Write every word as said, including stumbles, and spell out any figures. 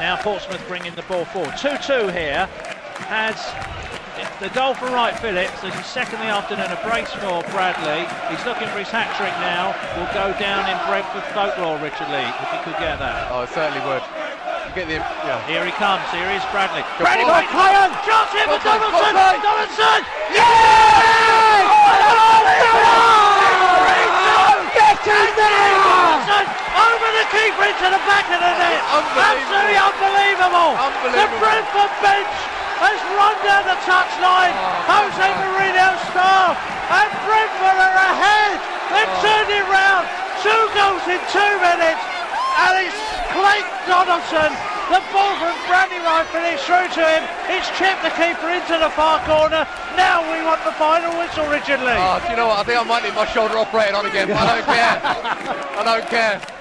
Now Portsmouth bringing the ball forward. two two here as the goal for Wright-Phillips. This is second in the afternoon, a brace for Bradley. He's looking for his hat-trick now. Will go down in Brentford folklore, Richard Lee, if he could get that. Oh, it certainly would. You get the, yeah. Here he comes, here is Bradley. Good Bradley by Coyne! Chance here for Donaldson! Donaldson! Yeah! yeah! Oh, Keeper into the back of the net. Absolutely unbelievable. unbelievable. The Brentford bench has run down the touchline. Oh, Jose Mourinho's staff and Brentford are ahead. They've oh. turned it round. Two goals in two minutes. And it's Clayton Donaldson. The ball from Bradley Wright-Phillips through to him. It's chipped the keeper into the far corner. Now we want the final whistle, Richard Lee. Oh, do you know what? I think I might need my shoulder operated on again. But I don't care. I don't care.